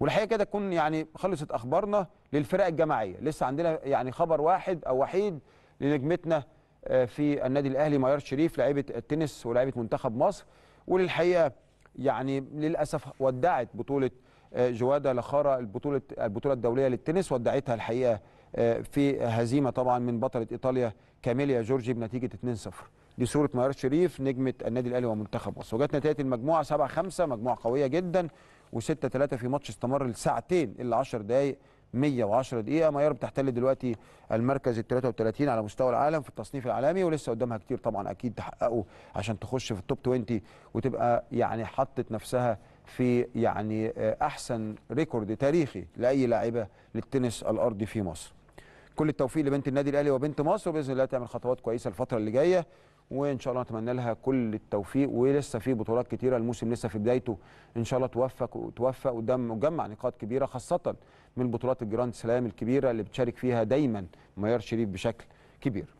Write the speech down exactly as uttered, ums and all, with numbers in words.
والحقيقه كده تكون يعني خلصت اخبارنا للفرق الجماعيه. لسه عندنا يعني خبر واحد او وحيد لنجمتنا في النادي الاهلي ميار الشريف، لاعيبه التنس ولاعيبه منتخب مصر، وللحقيقه يعني للاسف ودعت بطوله جواده لخاره، البطوله البطوله الدوليه للتنس، ودعتها الحقيقه في هزيمه طبعا من بطله ايطاليا كاميليا جورجي بنتيجه اتنين صفر. دي صوره ميار الشريف نجمه النادي الاهلي ومنتخب مصر. وجات نتائج المجموعه سبعة خمسة، مجموعه قويه جدا، وستة ثلاثة في ماتش استمر لساعتين الا عشر دقائق، مية وعشرة دقيقة. ميار بتحتل دلوقتي المركز ال تلاتة وتلاتين على مستوى العالم في التصنيف العالمي، ولسه قدامها كتير طبعا اكيد تحققه عشان تخش في التوب عشرين وتبقى يعني حطت نفسها في يعني احسن ريكورد تاريخي لاي لاعبه للتنس الارضي في مصر. كل التوفيق لبنت النادي الاهلي وبنت مصر، وباذن الله تعمل خطوات كويسه الفتره اللي جايه، وان شاء الله نتمنى لها كل التوفيق. ولسه في بطولات كتيره، الموسم لسه في بدايته، ان شاء الله توفق وتوفق قدام مجمع نقاط كبيره، خاصه من بطولات الجراند سلام الكبيره اللي بتشارك فيها دايما ميار شريف بشكل كبير.